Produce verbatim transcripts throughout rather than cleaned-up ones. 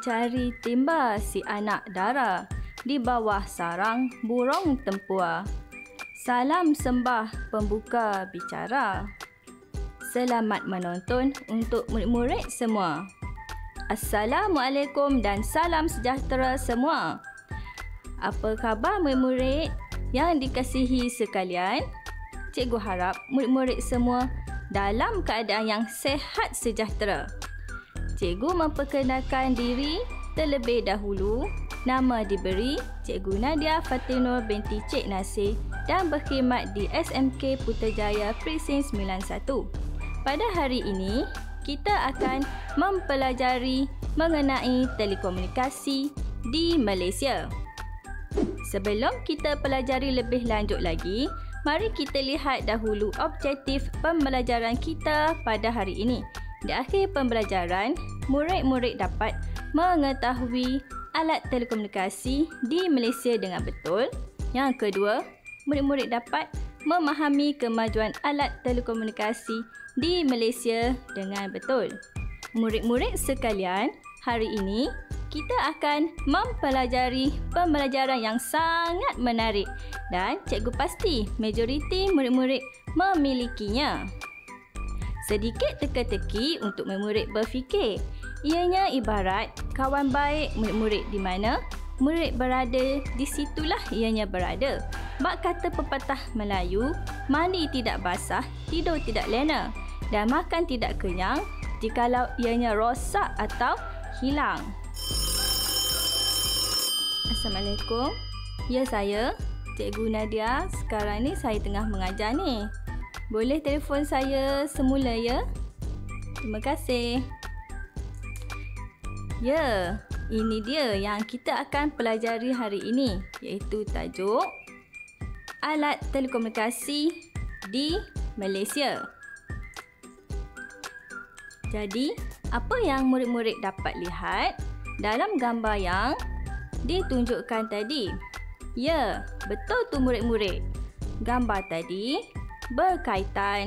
mencari timba si anak dara di bawah sarang burung tempua. Salam sembah pembuka bicara. Selamat menonton untuk murid-murid semua. Assalamualaikum dan salam sejahtera semua. Apa khabar murid-murid yang dikasihi sekalian? Cikgu harap murid-murid semua dalam keadaan yang sehat sejahtera. Cikgu memperkenalkan diri terlebih dahulu. Nama diberi Cikgu Nadia Fatinul binti Cik Nasir dan berkhidmat di S M K Putrajaya Presiden sembilan satu. Pada hari ini, kita akan mempelajari mengenai telekomunikasi di Malaysia. Sebelum kita pelajari lebih lanjut lagi, mari kita lihat dahulu objektif pembelajaran kita pada hari ini. Di akhir pembelajaran, murid-murid dapat mengetahui alat telekomunikasi di Malaysia dengan betul. Yang kedua, murid-murid dapat memahami kemajuan alat telekomunikasi di Malaysia dengan betul. Murid-murid sekalian, hari ini kita akan mempelajari pembelajaran yang sangat menarik dan cikgu pasti majoriti murid-murid memilikinya. Sedikit teka-teki untuk murid-murid berfikir. Ianya ibarat kawan baik murid-murid, di mana murid berada, di situlah ianya berada. Bak kata pepatah Melayu, mandi tidak basah, tidur tidak lena dan makan tidak kenyang jikalau ianya rosak atau hilang. Assalamualaikum. Ya, saya Cikgu Nadia. Sekarang ni saya tengah mengajar ni. Boleh telefon saya semula ya? Terima kasih. Ya, ini dia yang kita akan pelajari hari ini, iaitu tajuk Alat Telekomunikasi di Malaysia. Jadi, apa yang murid-murid dapat lihat dalam gambar yang ditunjukkan tadi? Ya, betul tu murid-murid. Gambar tadi berkaitan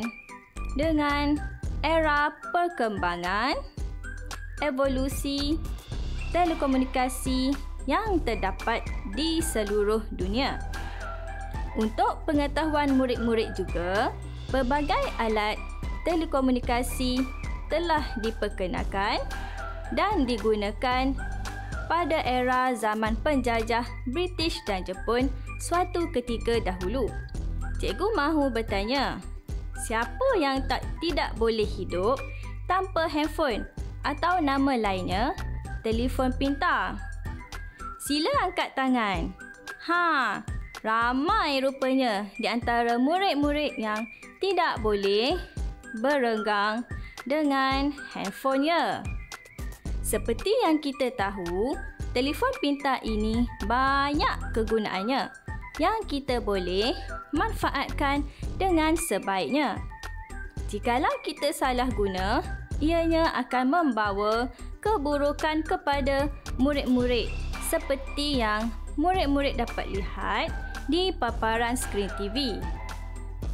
dengan era perkembangan evolusi telekomunikasi yang terdapat di seluruh dunia. Untuk pengetahuan murid-murid juga, berbagai alat telekomunikasi telah diperkenalkan dan digunakan pada era zaman penjajah British dan Jepun suatu ketika dahulu. Cikgu mahu bertanya, siapa yang tak tidak boleh hidup tanpa handphone atau nama lainnya, telefon pintar? Sila angkat tangan. Ha, ramai rupanya di antara murid-murid yang tidak boleh berenggang dengan handphonenya. Seperti yang kita tahu, telefon pintar ini banyak kegunaannya yang kita boleh manfaatkan dengan sebaiknya. Jikalau kita salah guna, ianya akan membawa keburukan kepada murid-murid seperti yang murid-murid dapat lihat di paparan skrin T V.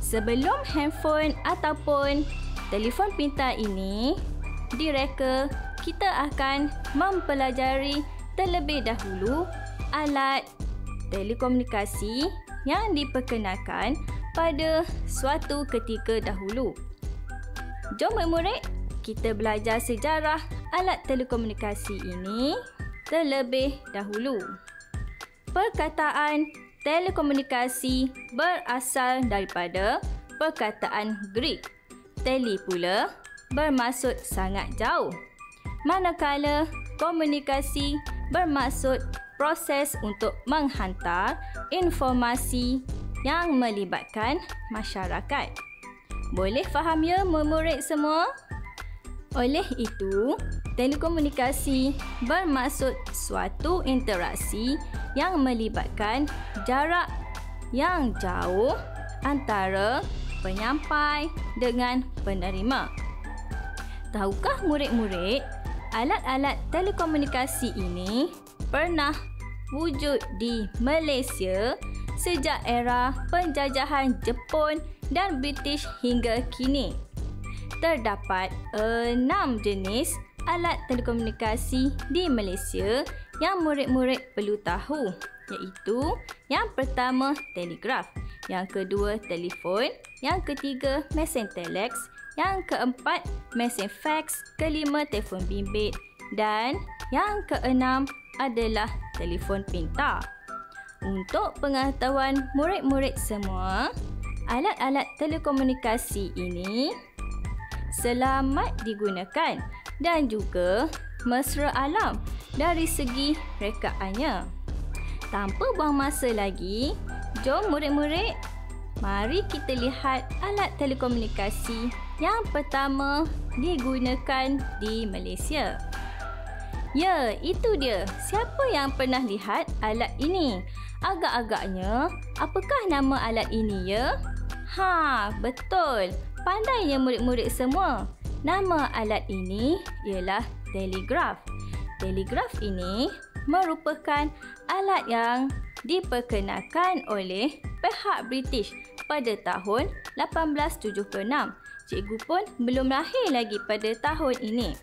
Sebelum handphone ataupun telefon pintar ini direka, kita akan mempelajari terlebih dahulu alat telekomunikasi yang diperkenalkan pada suatu ketika dahulu. Jom murid-murid, kita belajar sejarah alat telekomunikasi ini terlebih dahulu. Perkataan telekomunikasi berasal daripada perkataan Greek. Tele pula bermaksud sangat jauh, manakala komunikasi bermaksud proses untuk menghantar informasi yang melibatkan masyarakat. Boleh faham ya murid-murid semua? Oleh itu, telekomunikasi bermaksud suatu interaksi yang melibatkan jarak yang jauh antara penyampai dengan penerima. Tahukah murid-murid, alat-alat telekomunikasi ini pernah wujud di Malaysia sejak era penjajahan Jepun dan British hingga kini. Terdapat enam jenis alat telekomunikasi di Malaysia yang murid-murid perlu tahu, iaitu yang pertama telegraf, yang kedua telefon, yang ketiga mesin telex, yang keempat mesin fax, kelima telefon bimbit dan yang keenam adalah telefon pintar. Untuk pengetahuan murid-murid semua, alat-alat telekomunikasi ini selamat digunakan dan juga mesra alam dari segi rekaannya. Tanpa buang masa lagi, jom murid-murid, mari kita lihat alat telekomunikasi yang pertama digunakan di Malaysia. Ya, itu dia. Siapa yang pernah lihat alat ini? Agak-agaknya, apakah nama alat ini ya? Ha, betul. Pandainya murid-murid semua. Nama alat ini ialah telegraf. Telegraf ini merupakan alat yang diperkenalkan oleh pihak British pada tahun lapan belas tujuh puluh enam. Cikgu pun belum lahir lagi pada tahun ini.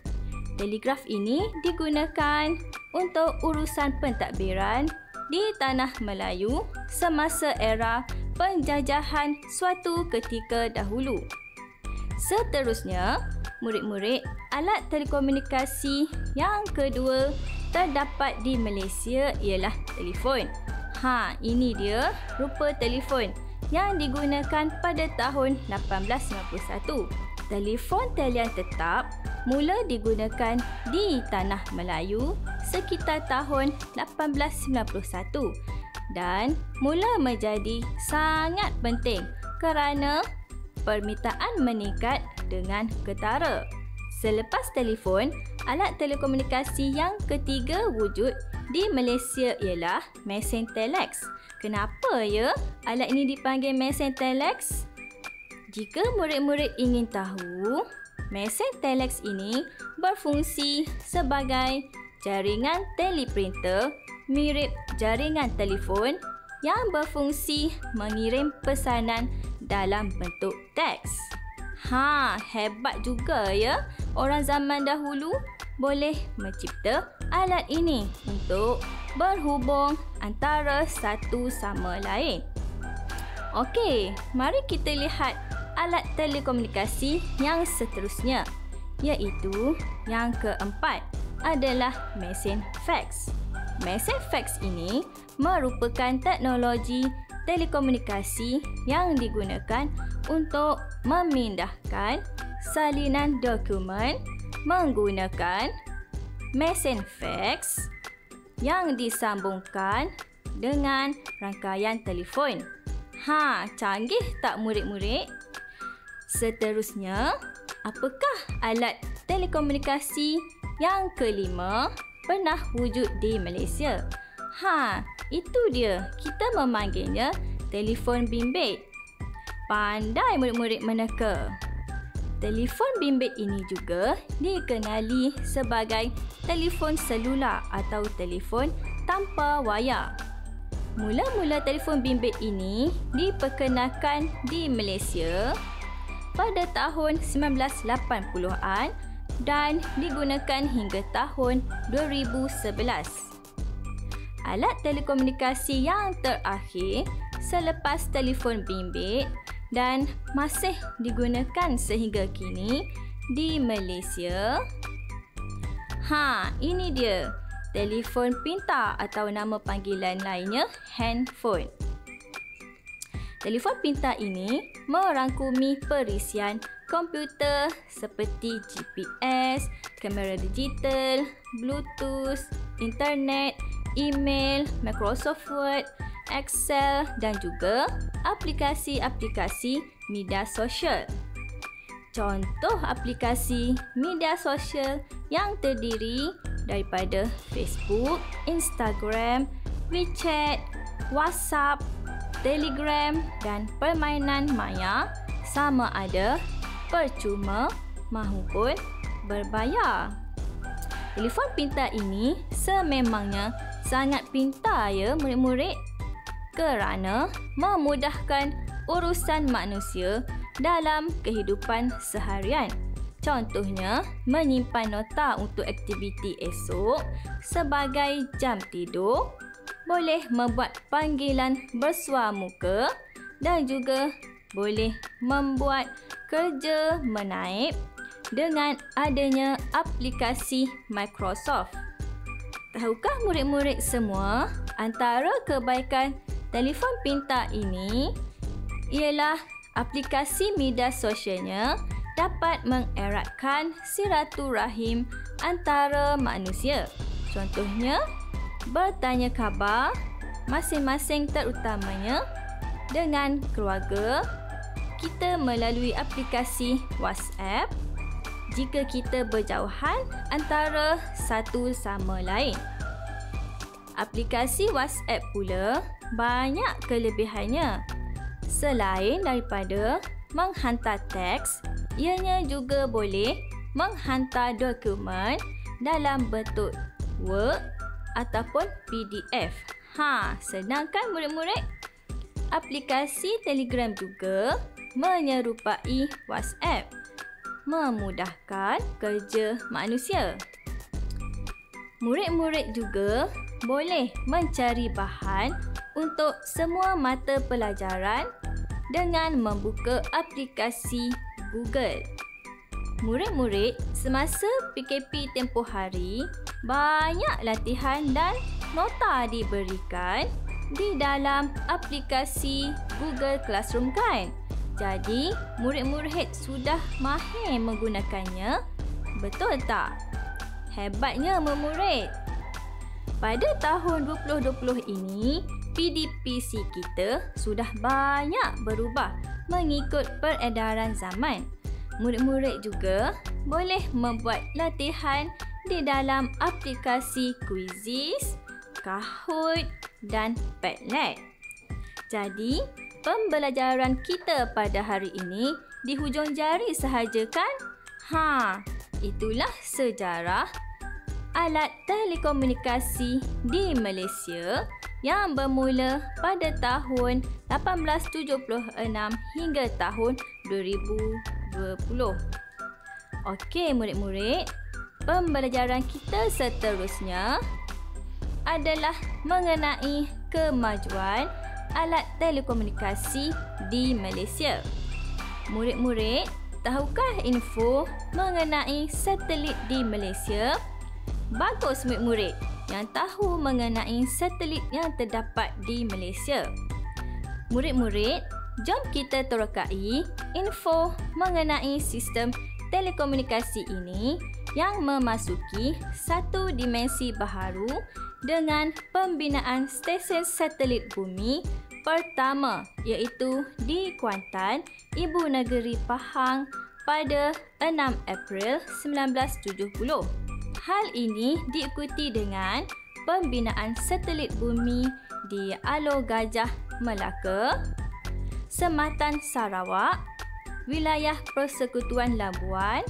Telegraf ini digunakan untuk urusan pentadbiran di tanah Melayu semasa era penjajahan suatu ketika dahulu. Seterusnya, murid-murid, alat telekomunikasi yang kedua terdapat di Malaysia ialah telefon. Ha, ini dia rupa telefon yang digunakan pada tahun lapan belas sembilan puluh satu. Telefon talian tetap mula digunakan di tanah Melayu sekitar tahun lapan belas sembilan puluh satu dan mula menjadi sangat penting kerana permintaan meningkat dengan ketara. Selepas telefon, alat telekomunikasi yang ketiga wujud di Malaysia ialah mesin telex. Kenapa ya alat ini dipanggil mesin telex? Jika murid-murid ingin tahu, mesin telex ini berfungsi sebagai jaringan teleprinter mirip jaringan telefon yang berfungsi mengirim pesanan dalam bentuk teks. Ha, hebat juga ya. Orang zaman dahulu boleh mencipta alat ini untuk berhubung antara satu sama lain. Okey, mari kita lihat alat telekomunikasi yang seterusnya, iaitu yang keempat adalah mesin fax. Mesin fax ini merupakan teknologi telekomunikasi yang digunakan untuk memindahkan salinan dokumen menggunakan mesin fax yang disambungkan dengan rangkaian telefon. Ha, canggih tak murid-murid? Seterusnya, apakah alat telekomunikasi yang kelima pernah wujud di Malaysia? Ha, itu dia. Kita memanggilnya telefon bimbit. Pandai murid-murid meneka. Telefon bimbit ini juga dikenali sebagai telefon selular atau telefon tanpa wayar. Mula-mula telefon bimbit ini diperkenalkan di Malaysia pada tahun sembilan belas lapan puluhan dan digunakan hingga tahun dua ribu sebelas. Alat telekomunikasi yang terakhir selepas telefon bimbit dan masih digunakan sehingga kini di Malaysia. Ha, ini dia. Telefon pintar atau nama panggilan lainnya handphone. Telefon pintar ini merangkumi perisian komputer seperti G P S, kamera digital, Bluetooth, internet, email, Microsoft Word, Excel dan juga aplikasi-aplikasi media sosial. Contoh aplikasi media sosial yang terdiri daripada Facebook, Instagram, WeChat, WhatsApp, Telegram dan permainan maya sama ada percuma maupun berbayar. Telefon pintar ini sememangnya sangat pintar ya murid-murid kerana memudahkan urusan manusia dalam kehidupan seharian. Contohnya, menyimpan nota untuk aktiviti esok sebagai jam tidur, boleh membuat panggilan bersuamuka dan juga boleh membuat kerja menaip dengan adanya aplikasi Microsoft. Tahukah murid-murid semua, antara kebaikan telefon pintar ini ialah aplikasi media sosialnya dapat mengeratkan silaturahim antara manusia. Contohnya, bertanya khabar masing-masing terutamanya dengan keluarga kita melalui aplikasi WhatsApp jika kita berjauhan antara satu sama lain. Aplikasi WhatsApp pula banyak kelebihannya. Selain daripada menghantar teks, ianya juga boleh menghantar dokumen dalam bentuk Word ataupun P D F. Ha, senang kan murid-murid? Aplikasi Telegram juga menyerupai WhatsApp, memudahkan kerja manusia. Murid-murid juga boleh mencari bahan untuk semua mata pelajaran dengan membuka aplikasi Google. Murid-murid semasa P K P tempoh hari, banyak latihan dan nota diberikan di dalam aplikasi Google Classroom kan? Jadi, murid-murid sudah mahir menggunakannya, betul tak? Hebatnya murid. Pada tahun dua ribu dua puluh ini, P D P C kita sudah banyak berubah mengikut peredaran zaman. Murid-murid juga boleh membuat latihan di dalam aplikasi Quizzes, Kahoot dan Padlet. Jadi, pembelajaran kita pada hari ini di hujung jari sahaja kan? Ha, itulah sejarah alat telekomunikasi di Malaysia yang bermula pada tahun lapan belas tujuh puluh enam hingga tahun dua ribu dua puluh. Okey murid-murid, pembelajaran kita seterusnya adalah mengenai kemajuan alat telekomunikasi di Malaysia. Murid-murid, tahukah info mengenai satelit di Malaysia? Bagus murid-murid yang tahu mengenai satelit yang terdapat di Malaysia. Murid-murid, jom kita terokai info mengenai sistem telekomunikasi ini yang memasuki satu dimensi baharu dengan pembinaan stesen satelit bumi pertama iaitu di Kuantan, Ibu Negeri Pahang pada enam April seribu sembilan ratus tujuh puluh. Hal ini diikuti dengan pembinaan satelit bumi di Alor Gajah Melaka, Sematan Sarawak, wilayah Persekutuan Labuan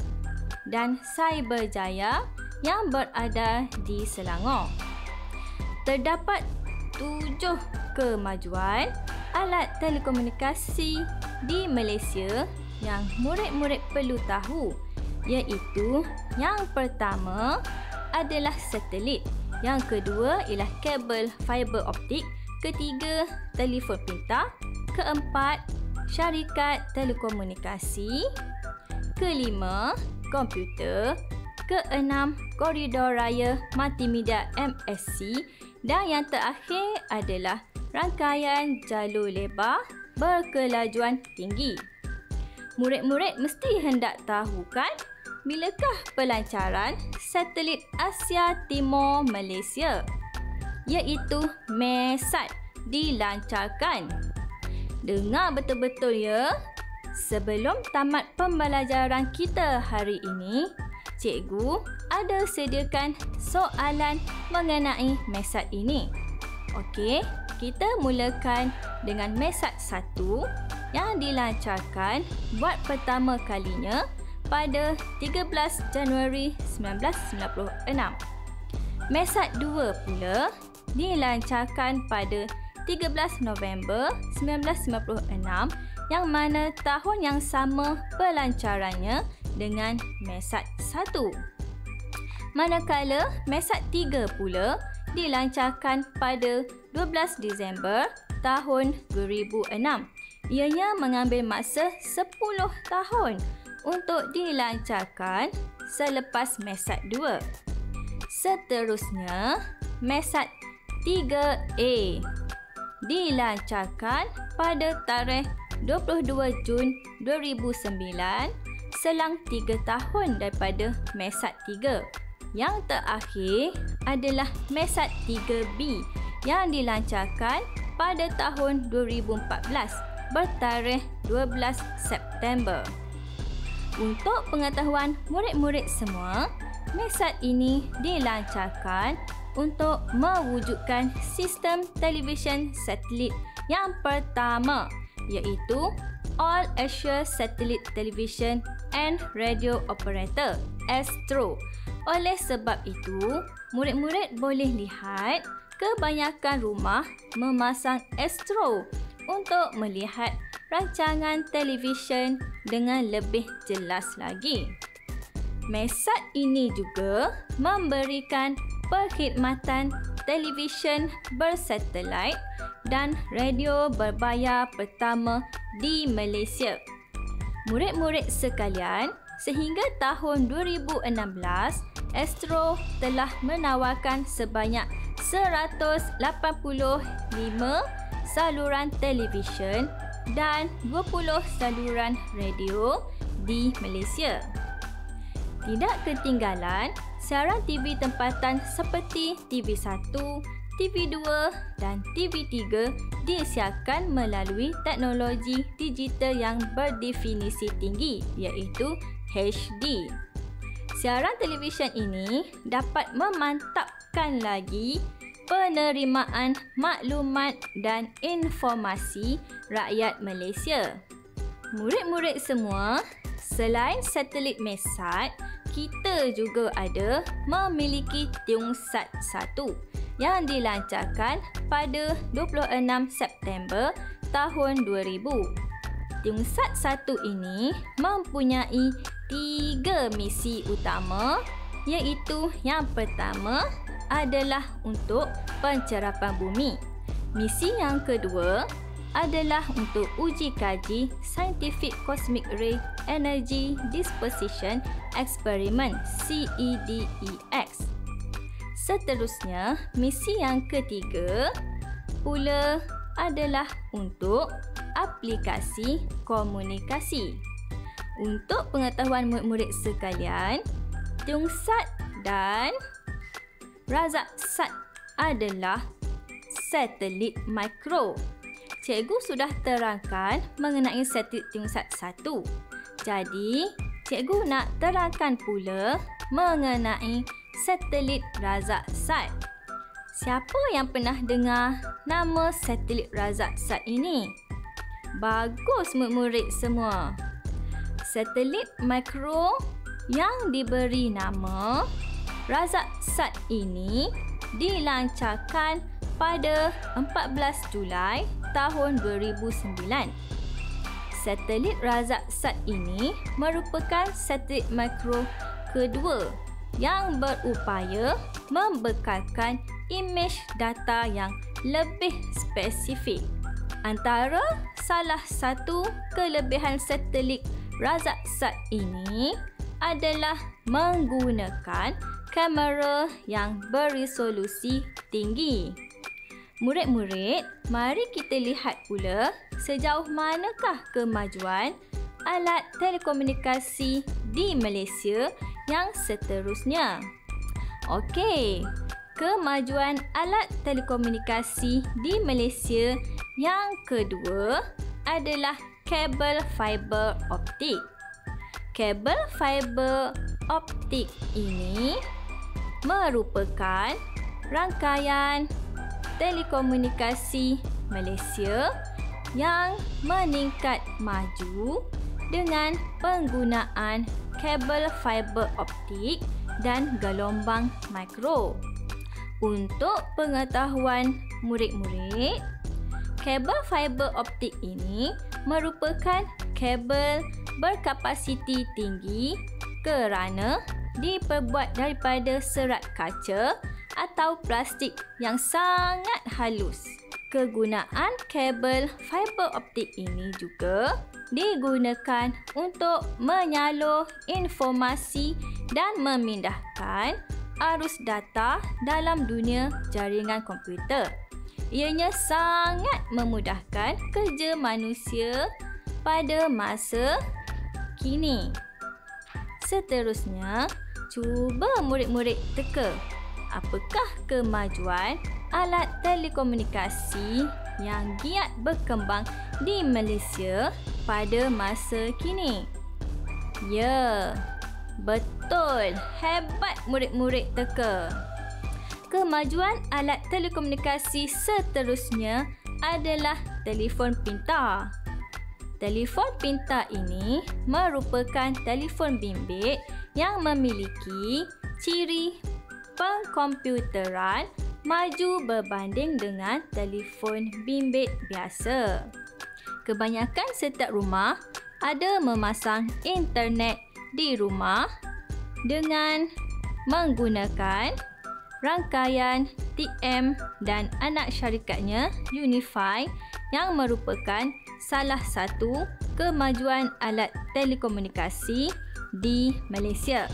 dan Cyberjaya yang berada di Selangor. Terdapat tujuh kemajuan alat telekomunikasi di Malaysia yang murid-murid perlu tahu, iaitu yang pertama adalah satelit, yang kedua ialah kabel fiber optik, ketiga telefon pintar, keempat syarikat telekomunikasi, kelima komputer, keenam koridor raya multimedia M S C. Dan yang terakhir adalah rangkaian jalur lebar berkelajuan tinggi. Murid-murid mesti hendak tahu kan, bilakah pelancaran satelit Asia Timur Malaysia iaitu MEASAT dilancarkan. Dengar betul-betul ya. Sebelum tamat pembelajaran kita hari ini, cikgu ada sediakan soalan mengenai MEASAT ini. Okey, kita mulakan dengan MEASAT satu yang dilancarkan buat pertama kalinya pada tiga belas Januari seribu sembilan ratus sembilan puluh enam. MEASAT dua pula dilancarkan pada tiga belas November seribu sembilan ratus sembilan puluh enam yang mana tahun yang sama pelancarannya dengan MEASAT satu. Manakala MEASAT tiga pula dilancarkan pada dua belas Disember tahun dua ribu enam. Ianya mengambil masa sepuluh tahun untuk dilancarkan selepas MEASAT dua. Seterusnya, MEASAT tiga A dilancarkan pada tarikh dua puluh dua Jun dua ribu sembilan selang tiga tahun daripada MEASAT tiga. Yang terakhir adalah MEASAT tiga B yang dilancarkan pada tahun dua ribu empat belas bertarikh dua belas September. Untuk pengetahuan murid-murid semua, MEASAT ini dilancarkan untuk mewujudkan sistem televisyen satelit yang pertama, iaitu All Asia Satellite Television and Radio Operator, Astro. Oleh sebab itu, murid-murid boleh lihat kebanyakan rumah memasang Astro untuk melihat rancangan televisyen dengan lebih jelas lagi. MEASAT ini juga memberikan perkhidmatan televisyen bersatelit dan radio berbayar pertama di Malaysia. Murid-murid sekalian, sehingga tahun dua ribu enam belas, Astro telah menawarkan sebanyak seratus lapan puluh lima saluran televisyen dan dua puluh saluran radio di Malaysia. Tidak ketinggalan siaran T V tempatan seperti TV satu, TV dua dan TV tiga disiarkan melalui teknologi digital yang berdefinisi tinggi, iaitu H D. Siaran televisyen ini dapat memantapkan lagi penerimaan maklumat dan informasi rakyat Malaysia. Murid-murid semua, selain satelit MEASAT, kita juga ada memiliki TiungSAT satu yang dilancarkan pada dua puluh enam September tahun dua ribu. TiungSAT satu ini mempunyai tiga misi utama, iaitu yang pertama adalah untuk pencerapan bumi. Misi yang kedua adalah untuk uji kaji Scientific Cosmic Ray Energy Disposition Experiment C E D E X. Seterusnya, misi yang ketiga pula adalah untuk aplikasi komunikasi. Untuk pengetahuan murid-murid sekalian, TiungSAT dan RazakSat adalah satelit mikro. Cikgu sudah terangkan mengenai satelit TiungSAT satu. Jadi, cikgu nak terangkan pula mengenai satelit RazakSat. Siapa yang pernah dengar nama satelit RazakSat ini? Bagus murid-murid semua. Satelit mikro yang diberi nama RazakSat ini dilancarkan pada empat belas Julai tahun dua ribu sembilan. Satelit RazakSat ini merupakan satelit mikro kedua yang berupaya membekalkan imej data yang lebih spesifik. Antara salah satu kelebihan satelit RazakSat ini adalah menggunakan kamera yang beresolusi tinggi. Murid-murid, mari kita lihat pula sejauh manakah kemajuan alat telekomunikasi di Malaysia yang seterusnya. Okey, kemajuan alat telekomunikasi di Malaysia yang kedua adalah kabel fiber optik. Kabel fiber optik ini merupakan rangkaian telekomunikasi Malaysia yang meningkat maju dengan penggunaan kabel fiber optik dan gelombang mikro. Untuk pengetahuan murid-murid, kabel fiber optik ini merupakan kabel berkapasiti tinggi kerana diperbuat daripada serat kaca atau plastik yang sangat halus. Kegunaan kabel fiber optik ini juga digunakan untuk menyalur informasi dan memindahkan arus data dalam dunia jaringan komputer. Ianya sangat memudahkan kerja manusia pada masa kini. Seterusnya, cuba murid-murid teka apakah kemajuan alat telekomunikasi yang giat berkembang di Malaysia pada masa kini. Ya, betul. Hebat murid-murid teka. Kemajuan alat telekomunikasi seterusnya adalah telefon pintar. Telefon pintar ini merupakan telefon bimbit yang memiliki ciri pengkomputeran maju berbanding dengan telefon bimbit biasa. Kebanyakan setiap rumah ada memasang internet di rumah dengan menggunakan rangkaian T M dan anak syarikatnya Unifi yang merupakan salah satu kemajuan alat telekomunikasi di Malaysia.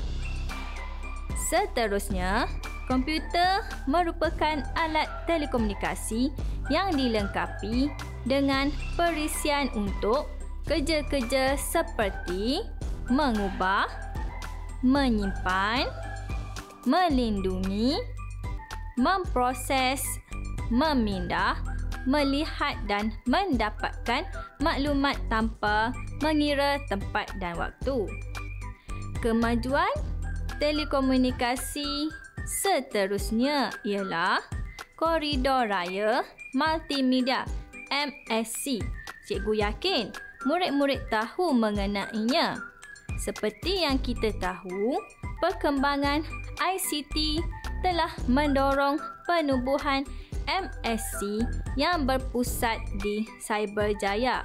Seterusnya, komputer merupakan alat telekomunikasi yang dilengkapi dengan perisian untuk kerja-kerja seperti mengubah, menyimpan, melindungi, memproses, memindah, melihat dan mendapatkan maklumat tanpa mengira tempat dan waktu. Kemajuan telekomunikasi seterusnya ialah koridor raya multimedia M S C. Cikgu yakin murid-murid tahu mengenainya. Seperti yang kita tahu, perkembangan I C T telah mendorong penubuhan M S C yang berpusat di Cyberjaya.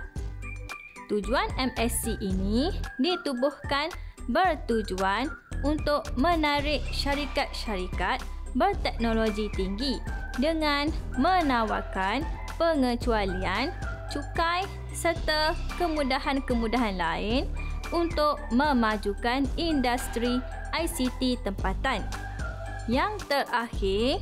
Tujuan M S C ini ditubuhkan bertujuan untuk menarik syarikat-syarikat berteknologi tinggi dengan menawarkan pengecualian, cukai serta kemudahan-kemudahan lain untuk memajukan industri I C T tempatan. Yang terakhir,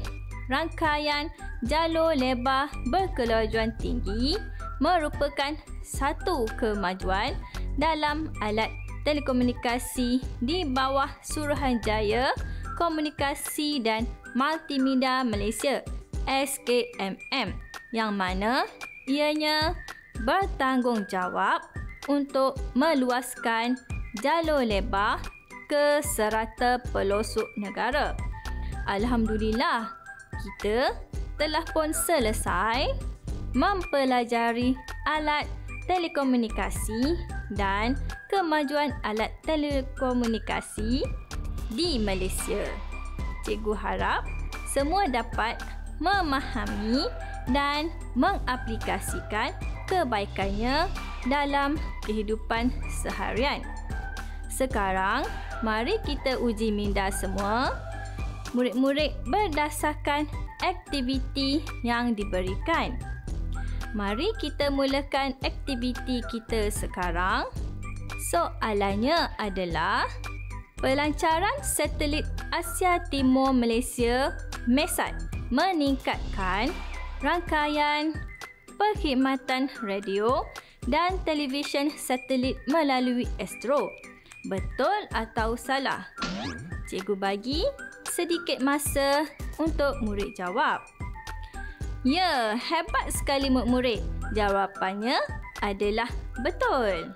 rangkaian jalur lebar berkelajuan tinggi merupakan satu kemajuan dalam alat telekomunikasi di bawah Suruhanjaya Komunikasi dan Multimedia Malaysia S K M M yang mana ianya bertanggungjawab untuk meluaskan jalur lebar ke serata pelosok negara. Alhamdulillah, kita telah pun selesai mempelajari alat telekomunikasi dan kemajuan alat telekomunikasi di Malaysia. Cikgu harap semua dapat memahami dan mengaplikasikan kebaikannya dalam kehidupan seharian. Sekarang, mari kita uji minda semua murid-murid berdasarkan aktiviti yang diberikan. Mari kita mulakan aktiviti kita sekarang. Soalannya adalah pelancaran satelit Asia Timur Malaysia MEASAT meningkatkan rangkaian perkhidmatan radio dan televisyen satelit melalui Astro. Betul atau salah? Cikgu bagi sedikit masa untuk murid jawab. Ya, hebat sekali murid-murid. Jawapannya adalah betul.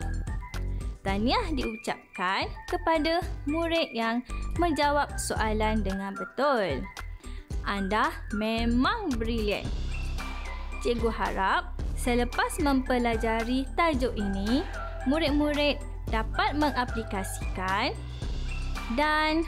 Tahniah diucapkan kepada murid yang menjawab soalan dengan betul. Anda memang brilian. Cikgu harap selepas mempelajari tajuk ini, murid-murid dapat mengaplikasikan dan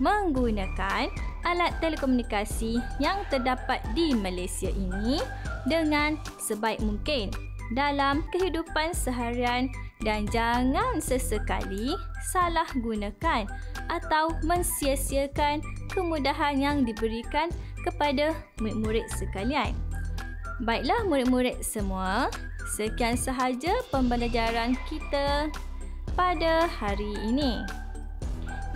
menggunakan alat telekomunikasi yang terdapat di Malaysia ini dengan sebaik mungkin dalam kehidupan seharian dan jangan sesekali salah gunakan atau mensia-siakan kemudahan yang diberikan kepada murid-murid sekalian. Baiklah murid-murid semua, sekian sahaja pembelajaran kita pada hari ini.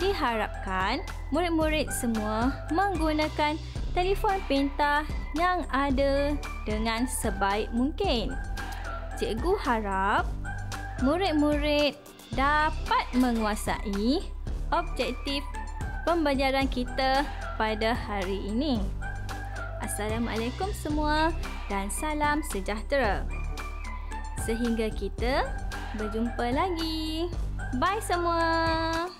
Diharapkan murid-murid semua menggunakan telefon pintar yang ada dengan sebaik mungkin. Cikgu harap murid-murid dapat menguasai objektif pembelajaran kita pada hari ini. Assalamualaikum semua dan salam sejahtera. Sehingga kita berjumpa lagi. Bye semua.